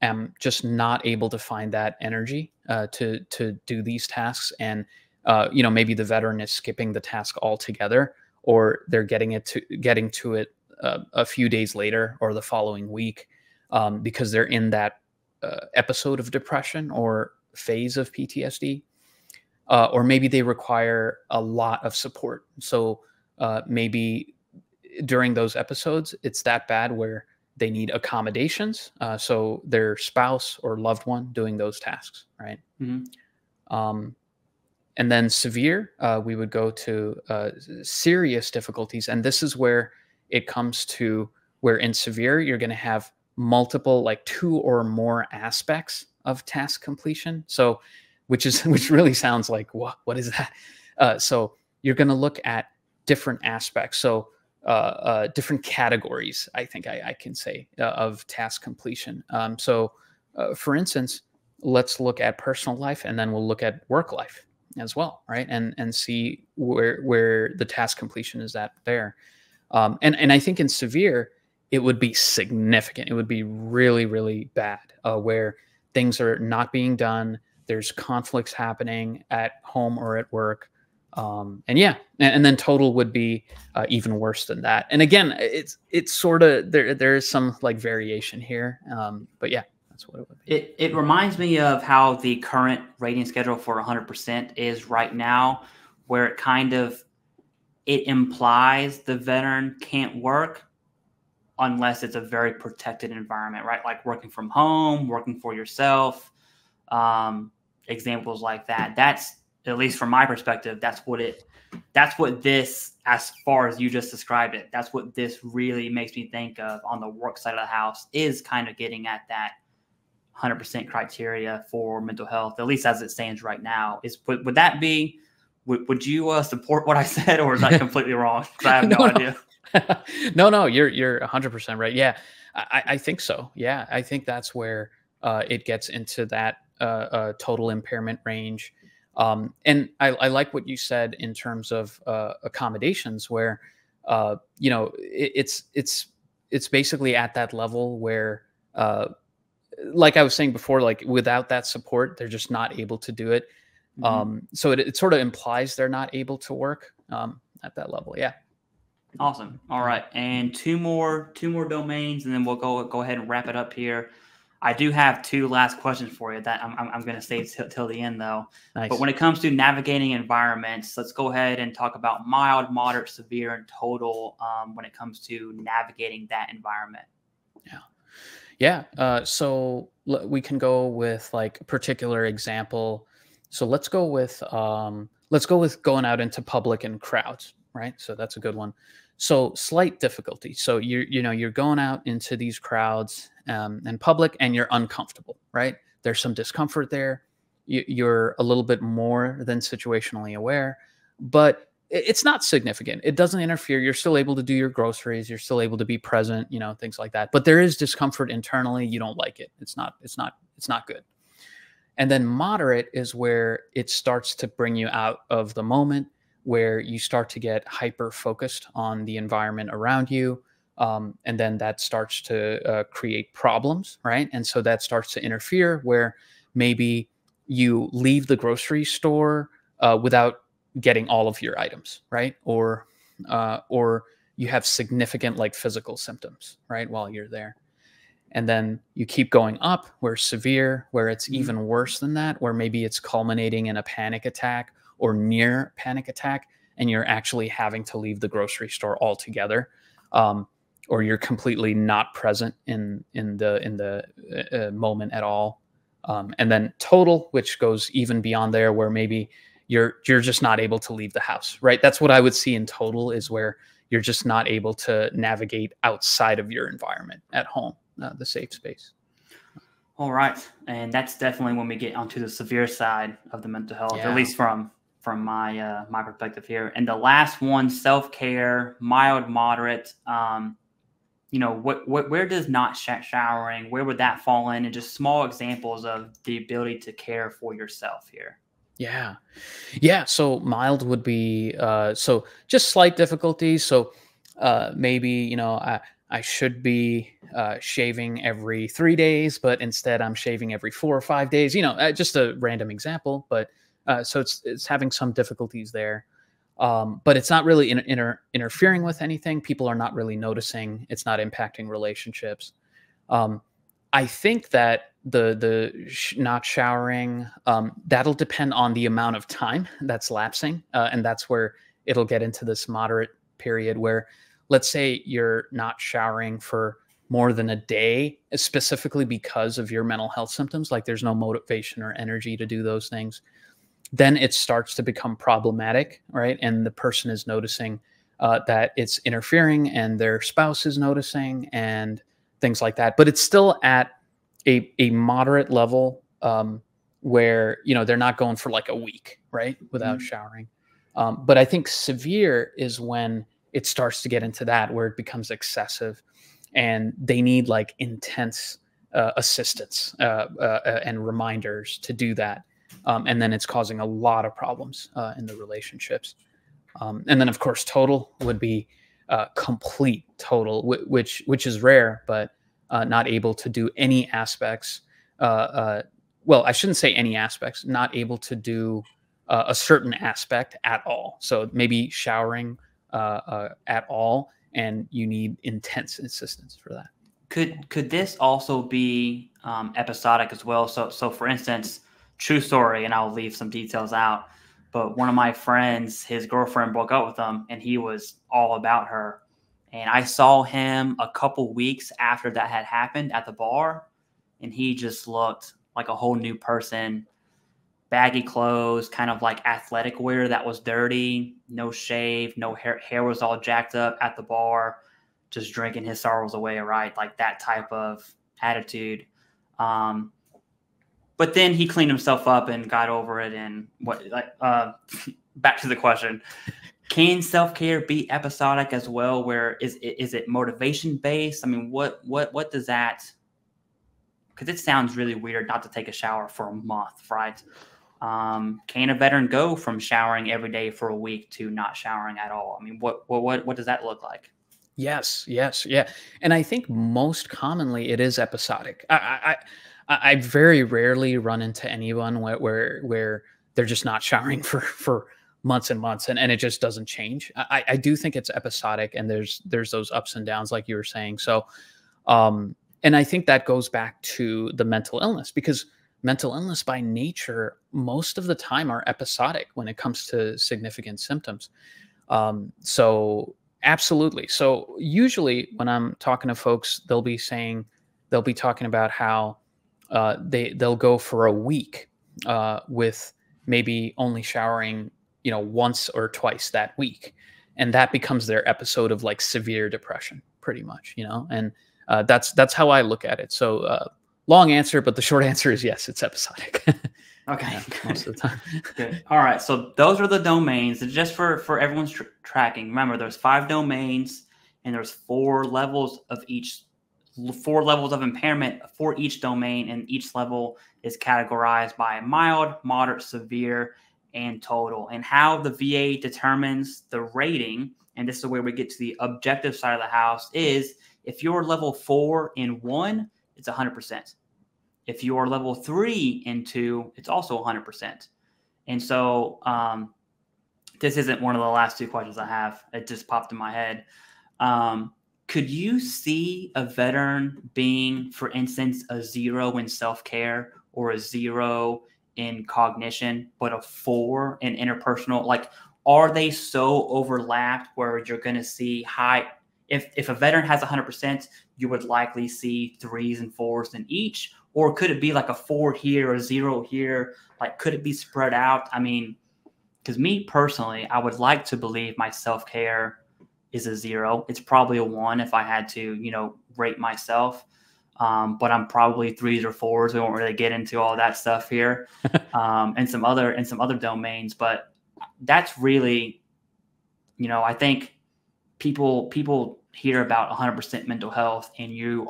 am just not able to find that energy to do these tasks. And, you know, maybe the veteran is skipping the task altogether, or they're getting to it a few days later or the following week. because they're in that episode of depression or phase of PTSD. Or maybe they require a lot of support. So maybe during those episodes, it's that bad where they need accommodations. So their spouse or loved one doing those tasks, right? Mm-hmm. And then severe, we would go to serious difficulties. And this is where it comes to where in severe, you're going to have multiple, like 2 or more aspects of task completion. So which really sounds like, what is that? So you're going to look at different aspects. So different categories, I think I can say, of task completion. So for instance, let's look at personal life, and then we'll look at work life as well, right? And see where the task completion is at there. And I think in severe, it would be significant. It would be really, really bad, where things are not being done. There's conflicts happening at home or at work. And then total would be even worse than that. And again, it's sort of, there is some like variation here, but yeah, that's what it would be. It reminds me of how the current rating schedule for 100% is right now, where it kind of, it implies the veteran can't work unless it's a very protected environment, right? Like working from home, working for yourself, examples like that. That's, at least from my perspective, that's what this, as far as you just described it, that's what this really makes me think of on the work side of the house, is kind of getting at that 100% criteria for mental health, at least as it stands right now. Would that be, would you support what I said, or is that completely wrong? 'Cause I have no idea. No, you're 100% right. Yeah. I think so. Yeah. I think that's where, it gets into that, total impairment range. And I like what you said in terms of accommodations, where you know, it's basically at that level where, like I was saying before, like without that support, they're just not able to do it. Mm-hmm. So it sort of implies they're not able to work at that level. Yeah. Awesome. All right, and two more domains, and then we'll go ahead and wrap it up here. I do have 2 last questions for you that I'm going to save till the end, though. Nice. But when it comes to navigating environments, let's go ahead and talk about mild, moderate, severe, and total when it comes to navigating that environment. Yeah. Yeah. So we can go with like a particular example. So let's go with going out into public and crowds, right? So that's a good one. So slight difficulty. So you're going out into these crowds in public, and you're uncomfortable, right? There's some discomfort there. You're a little bit more than situationally aware, but it's not significant. It doesn't interfere. You're still able to do your groceries. You're still able to be present, you know, things like that. But there is discomfort internally. You don't like it. It's not good. And then moderate is where it starts to bring you out of the moment, where you start to get hyper-focused on the environment around you. And then that starts to create problems, right? And so that starts to interfere, where maybe you leave the grocery store without getting all of your items, right? Or you have significant like physical symptoms, right, while you're there. And then you keep going up, where severe, where it's even worse than that, where maybe it's culminating in a panic attack or near panic attack, and you're actually having to leave the grocery store altogether, or you're completely not present in the moment at all. And then total, which goes even beyond there, where maybe you're just not able to leave the house, right? That's what I would see in total, is where you're just not able to navigate outside of your environment at home, the safe space. All right. And that's definitely when we get onto the severe side of the mental health, yeah, at least from my my perspective here. And the last one, self-care, mild, moderate. You know, where does not showering, where would that fall in? And just small examples of the ability to care for yourself here. Yeah. Yeah. So mild would be, so just slight difficulties. So maybe, you know, I should be shaving every 3 days, but instead I'm shaving every 4 or 5 days, you know, just a random example. But so it's having some difficulties there, but it's not really interfering with anything. People are not really noticing. It's not impacting relationships. I think that the not showering, that'll depend on the amount of time that's lapsing. And that's where it'll get into this moderate period where, let's say you're not showering for more than a day, specifically because of your mental health symptoms, like there's no motivation or energy to do those things, then it starts to become problematic, right? And the person is noticing that it's interfering, and their spouse is noticing, and things like that. But it's still at a moderate level where, you know, they're not going for like a week, right, without showering. But I think severe is when it starts to get into that, where it becomes excessive and they need like intense assistance and reminders to do that. And then it's causing a lot of problems in the relationships. And then of course, total would be complete total, which is rare, but not able to do any aspects. Well, I shouldn't say any aspects, not able to do a certain aspect at all. So maybe showering at all, and you need intense assistance for that. Could this also be episodic as well? So for instance, true story, and I'll leave some details out, but one of my friends, his girlfriend broke up with him, and he was all about her. And I saw him a couple weeks after that had happened at the bar, and he just looked like a whole new person. Baggy clothes, kind of like athletic wear that was dirty, no shave, no hair was all jacked up at the bar, just drinking his sorrows away, right? Like that type of attitude. But then he cleaned himself up and got over it. And what? Back to the question: can self-care be episodic as well? Where is it motivation based? I mean, what does that? Because it sounds really weird not to take a shower for a month, right? Can a veteran go from showering every day for a week to not showering at all? I mean, what does that look like? Yes. And I think most commonly it is episodic. I very rarely run into anyone where they're just not showering for months and months, and it just doesn't change. I do think it's episodic, and there's those ups and downs, like you were saying. So, and I think that goes back to the mental illness, because mental illness by nature, most of the time, are episodic when it comes to significant symptoms. So absolutely. So usually when I'm talking to folks, they'll be talking about how they'll go for a week with maybe only showering, you know, once or twice that week. And that becomes their episode of like severe depression, pretty much, you know, and that's how I look at it. So long answer, but the short answer is yes, it's episodic. Okay. Most of the time. Good. All right. So those are the domains. Just for everyone's tracking, remember there's 5 domains, and there's 4 levels of each, 4 levels of impairment for each domain. And each level is categorized by mild, moderate, severe, and total. And how the VA determines the rating, and this is where we get to the objective side of the house, is if you're level 4 and 1, it's 100%. If you're level 3 and 2, it's also 100%. And so this isn't one of the last 2 questions I have. It just popped in my head. Could you see a veteran being, for instance, a 0 in self-care or a 0 in cognition, but a 4 in interpersonal? Like, are they so overlapped where you're going to see high... If a veteran has 100%, you would likely see 3s and 4s in each, or could it be like a 4 here, a 0 here? Like, could it be spread out? I mean, because me personally, I would like to believe my self-care is a 0. It's probably a 1 if I had to, you know, rate myself. But I'm probably 3s or 4s. We won't really get into all that stuff here, and some other domains. But that's really, you know, I think people hear about 100% mental health, and you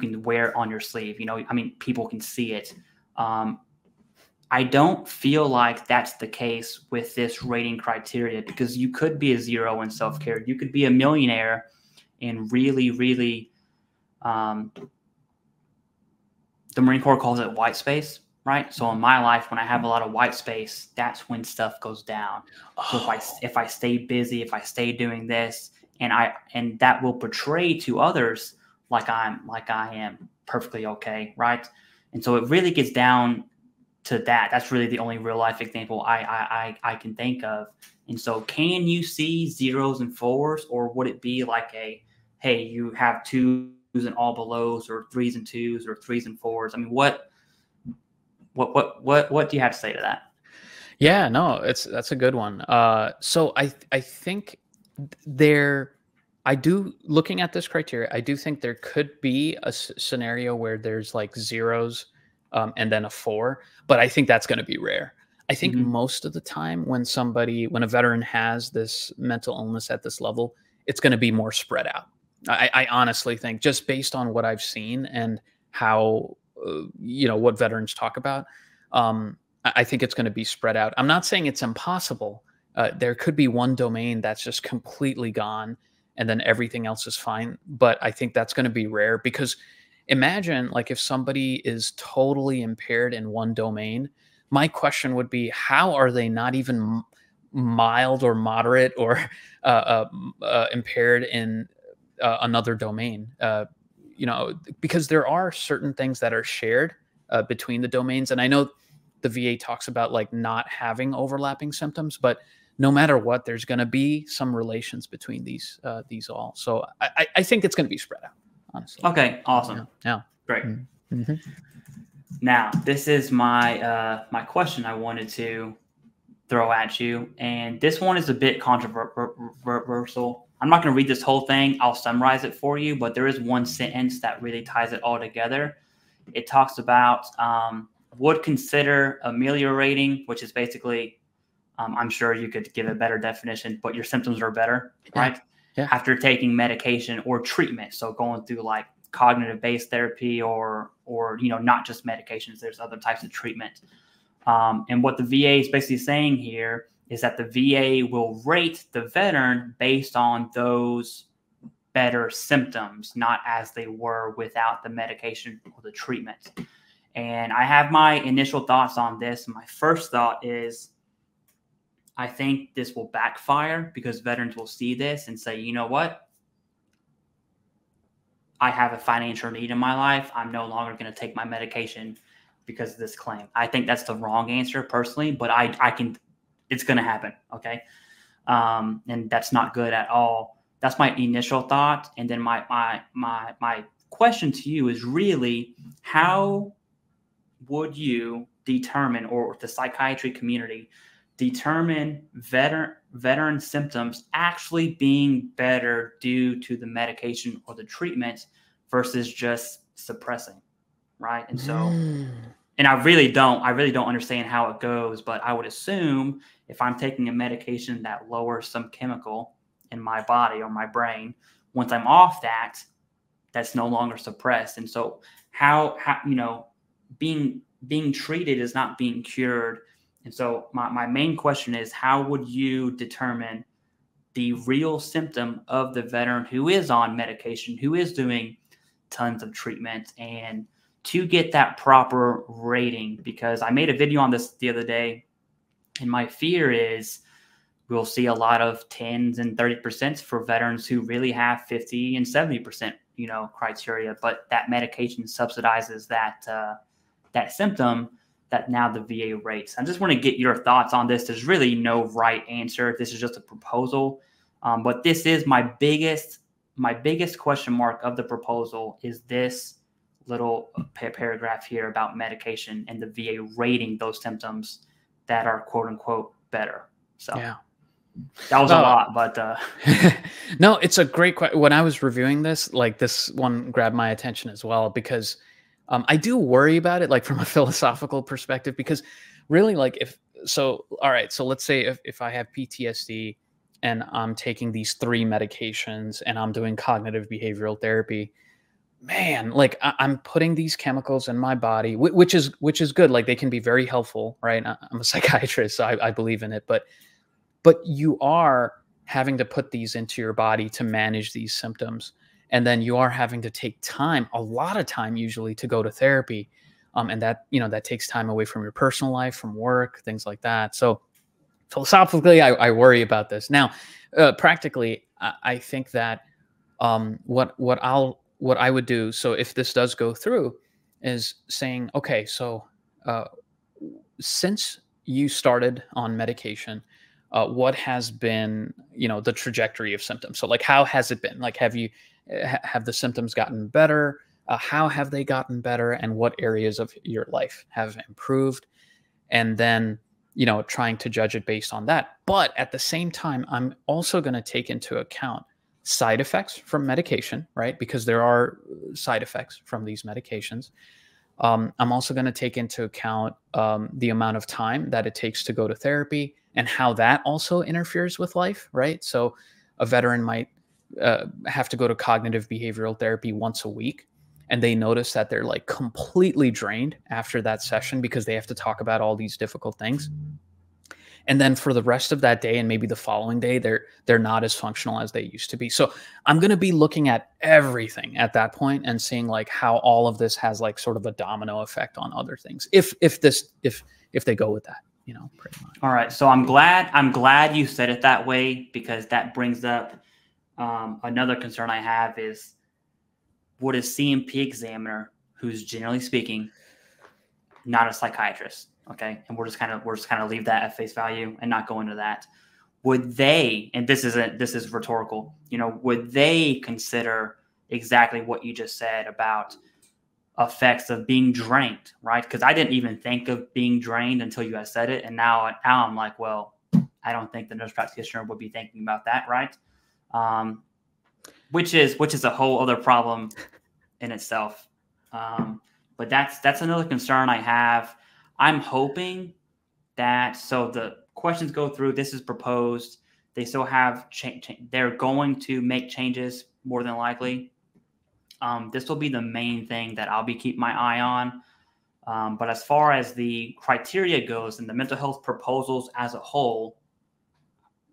can wear it on your sleeve. You know, I mean, people can see it. I don't feel like that's the case with this rating criteria, because you could be a 0 in self-care. You could be a millionaire and really, really, the Marine Corps calls it white space. Right. So in my life, when I have a lot of white space, that's when stuff goes down. So if I stay busy, if I stay doing this, and that will portray to others like I am perfectly okay, right? And so it really gets down to that. That's really the only real life example I can think of. And so can you see zeros and fours, or would it be like a, hey, you have twos and all belows, or threes and twos, or threes and fours? I mean, what do you have to say to that? Yeah, no, that's a good one. So I think looking at this criteria, I do think there could be a scenario where there's like zeros and then a four, but I think that's going to be rare. I think most of the time when a veteran has this mental illness at this level, it's going to be more spread out. I honestly think, just based on what I've seen and how, what veterans talk about, I think it's going to be spread out. I'm not saying it's impossible. There could be one domain that's just completely gone and then everything else is fine. But I think that's going to be rare, because imagine like if somebody is totally impaired in one domain, my question would be, how are they not even mild or moderate or impaired in another domain? Because there are certain things that are shared between the domains. And I know the VA talks about like not having overlapping symptoms, but no matter what, there's going to be some relations between these all. So I think it's going to be spread out, honestly. Okay. Awesome. Yeah. Great. Mm-hmm. Now, this is my, my question I wanted to throw at you. And this one is a bit controversial. I'm not going to read this whole thing. I'll summarize it for you, but there is one sentence that really ties it all together. It talks about, would consider ameliorating, which is basically, I'm sure you could give a better definition, but your symptoms are better, right? Yeah. After taking medication or treatment. So going through like cognitive-based therapy or not just medications, there's other types of treatment. And what the VA is basically saying here is that the VA will rate the veteran based on those better symptoms, not as they were without the medication or the treatment. And I have my initial thoughts on this. My first thought is, I think this will backfire, because veterans will see this and say, you know what? I have a financial need in my life. I'm no longer going to take my medication because of this claim. I think that's the wrong answer personally, but it's going to happen. Okay. And that's not good at all. That's my initial thought. And then my question to you is really, how would you determine, or the psychiatry community determine, veteran symptoms actually being better due to the medication or the treatment versus just suppressing, right? And so, and I really don't understand how it goes, but I would assume if I'm taking a medication that lowers some chemical in my body or my brain, once I'm off that, that's no longer suppressed. And so how being treated is not being cured. And so my main question is, how would you determine the real symptom of the veteran who is on medication, who is doing tons of treatment, and to get that proper rating? Because I made a video on this the other day, and my fear is we'll see a lot of 10s and 30% for veterans who really have 50 and 70%, criteria, but that medication subsidizes that, that symptom that now the VA rates. I just want to get your thoughts on this. There's really no right answer. This is just a proposal. But this is my biggest question mark of the proposal, is this little paragraph here about medication and the VA rating those symptoms that are quote unquote better. So yeah. That was a lot, but no, it's a great question. When I was reviewing this, like this one grabbed my attention as well, because I do worry about it, like from a philosophical perspective, because really, like all right, so let's say if I have PTSD and I'm taking these 3 medications and I'm doing cognitive behavioral therapy, man, like I'm putting these chemicals in my body, which is good. Like they can be very helpful, right? I'm a psychiatrist, so I believe in it, but you are having to put these into your body to manage these symptoms. And then you are having to take time, a lot of time usually, to go to therapy. And that, that takes time away from your personal life, from work, things like that. So philosophically, I worry about this. Now, practically, I think that what I'll what I would do, so if this does go through, is saying, okay, so since you started on medication, what has been, the trajectory of symptoms? So like, how has it been? Like, have the symptoms gotten better? How have they gotten better? And what areas of your life have improved? And then, trying to judge it based on that. But at the same time, I'm also going to take into account side effects from medication, right? Because there are side effects from these medications. I'm also going to take into account the amount of time that it takes to go to therapy and how that also interferes with life, right? So a veteran might have to go to cognitive behavioral therapy once a week, and they notice that they're like completely drained after that session because they have to talk about all these difficult things. And then for the rest of that day and maybe the following day, they're not as functional as they used to be. So I'm going to be looking at everything at that point and seeing like how all of this has like sort of a domino effect on other things. If they go with that, pretty much. All right. So I'm glad you said it that way, because that brings up another concern I have is, would a C&P examiner, who's generally speaking not a psychiatrist, okay, and we're just kind of leave that at face value and not go into that, would they, and this is rhetorical, would they consider exactly what you just said about effects of being drained, right? Because I didn't even think of being drained until you guys said it, and now I'm like, well, I don't think the nurse practitioner would be thinking about that, right? Which is a whole other problem in itself. But that's another concern I have. I'm hoping that, so the questions go through, this is proposed. They still have change. They're going to make changes more than likely. This will be the main thing that I'll be keeping my eye on. But as far as the criteria goes and the mental health proposals as a whole,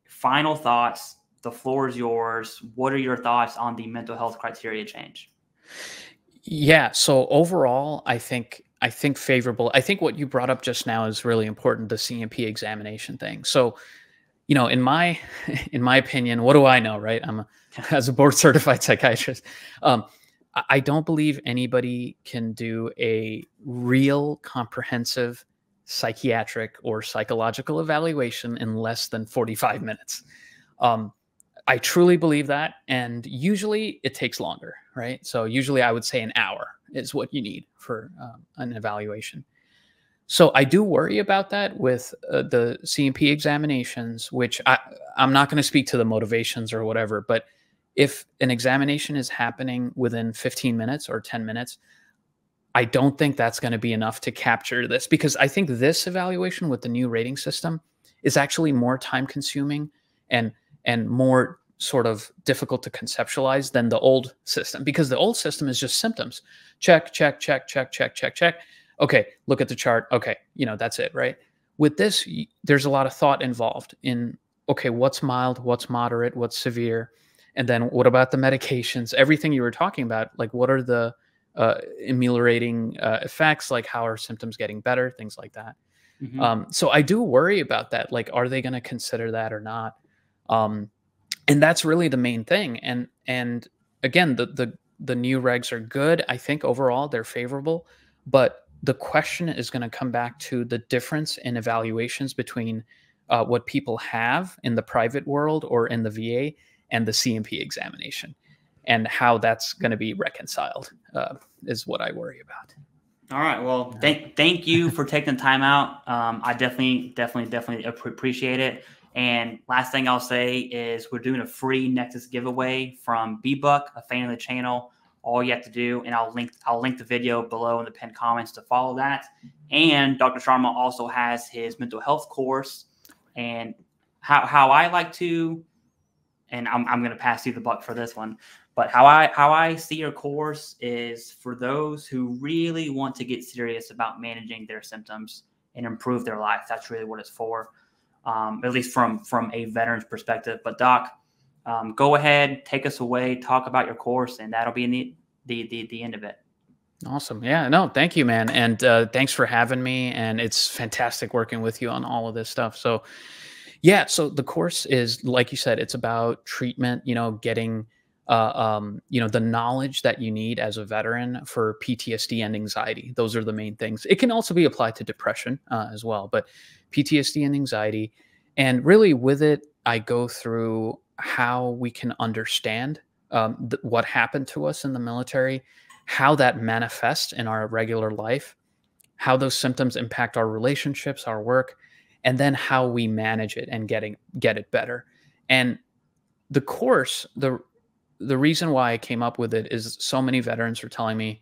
final thoughts. The floor is yours. What are your thoughts on the mental health criteria change? Yeah. So overall, I think favorable. I think what you brought up just now is really important, the C&P examination thing. So, in my opinion, what do I know, right? As a board-certified psychiatrist, I don't believe anybody can do a real comprehensive psychiatric or psychological evaluation in less than 45 minutes. I truly believe that. And usually it takes longer, right? So usually I would say an hour is what you need for an evaluation. So I do worry about that with the C&P examinations, which I'm not going to speak to the motivations or whatever, but if an examination is happening within 15 minutes or 10 minutes, I don't think that's going to be enough to capture this, because I think this evaluation with the new rating system is actually more time consuming and more sort of difficult to conceptualize than the old system, because the old system is just symptoms. Check, check, check, check, check, check, check. Okay, look at the chart. Okay, that's it, right? With this, there's a lot of thought involved in, okay, what's mild, what's moderate, what's severe? And then what about the medications? Everything you were talking about, like what are the ameliorating effects? Like how are symptoms getting better? Things like that. Mm-hmm. So I do worry about that. Like, are they going to consider that or not? And that's really the main thing. And again, the new regs are good. I think overall they're favorable, but the question is going to come back to the difference in evaluations between what people have in the private world or in the VA and the C&P examination, and how that's going to be reconciled is what I worry about. All right. Well, thank you for taking the time out. I definitely appreciate it. And last thing I'll say is we're doing a free Nexus giveaway from B-Buck, a fan of the channel. All you have to do, and I'll link the video below in the pinned comments to follow that. And Dr. Sharma also has his mental health course. And how I like to, and I'm going to pass you the buck for this one, but how I see your course is for those who really want to get serious about managing their symptoms and improve their life. That's really what it's for. At least from a veteran's perspective. But Doc, go ahead, take us away, talk about your course, and that'll be the end of it. Awesome. Yeah, no, thank you, man. And thanks for having me. And it's fantastic working with you on all of this stuff. So yeah, so the course is, like you said, it's about treatment, getting the knowledge that you need as a veteran for PTSD and anxiety. Those are the main things. It can also be applied to depression as well, but PTSD and anxiety. And really with it, I go through how we can understand what happened to us in the military, how that manifests in our regular life, how those symptoms impact our relationships, our work, and then how we manage it and get it better. And the course, the reason why I came up with it is so many veterans are telling me,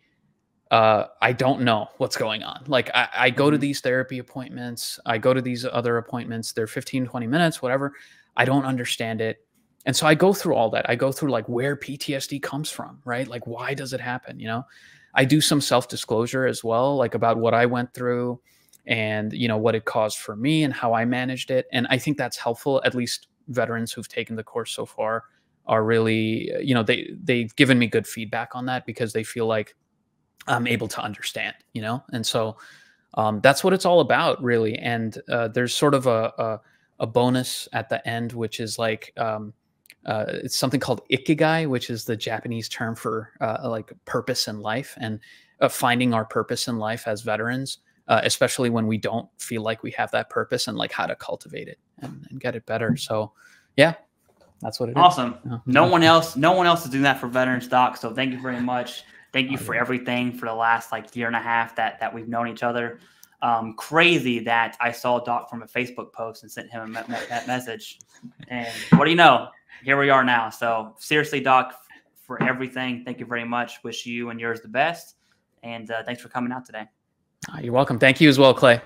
I don't know what's going on. Like I go to these therapy appointments, I go to these other appointments, they're 15, 20 minutes, whatever. I don't understand it. And so I go through all that. I go through like where PTSD comes from, right? Like, why does it happen? You know, I do some self-disclosure as well, like about what I went through and, you know, what it caused for me and how I managed it. And I think that's helpful. At least veterans who've taken the course so far are really, you know, they've given me good feedback on that because they feel like I'm able to understand, you know? And so that's what it's all about, really. And there's sort of a bonus at the end, which is like, it's something called Ikigai, which is the Japanese term for like purpose in life and finding our purpose in life as veterans, especially when we don't feel like we have that purpose, and like how to cultivate it and get it better. So yeah. That's what it is. Awesome. No one else is doing that for veterans, Doc. So thank you very much. Thank you for everything for the last like year and a half that we've known each other. Crazy that I saw Doc from a Facebook post and sent him that message. And what do you know? Here we are now. So seriously, Doc, for everything, thank you very much. Wish you and yours the best. And thanks for coming out today. You're welcome. Thank you as well, Clay.